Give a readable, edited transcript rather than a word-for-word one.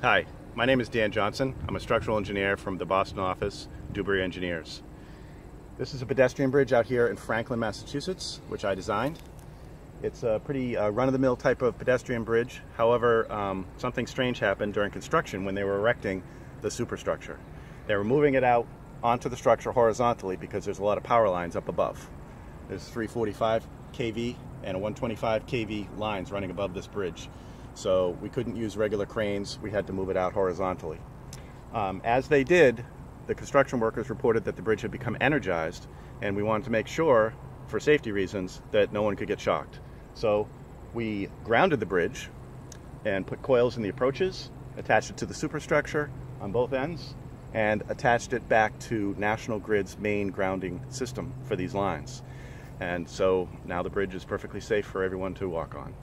Hi, my name is Dan Johnson. I'm a structural engineer from the Boston office, Dewberry Engineers. This is a pedestrian bridge out here in Franklin, Massachusetts, which I designed. It's a pretty run-of-the-mill type of pedestrian bridge. However, something strange happened during construction when they were erecting the superstructure. They were moving it out onto the structure horizontally because there's a lot of power lines up above. There's 345 kV and 125 kV lines running above this bridge. So we couldn't use regular cranes, we had to move it out horizontally. As they did, the construction workers reported that the bridge had become energized, and we wanted to make sure, for safety reasons, that no one could get shocked. So we grounded the bridge and put coils in the approaches, attached it to the superstructure on both ends, and attached it back to National Grid's main grounding system for these lines. And so now the bridge is perfectly safe for everyone to walk on.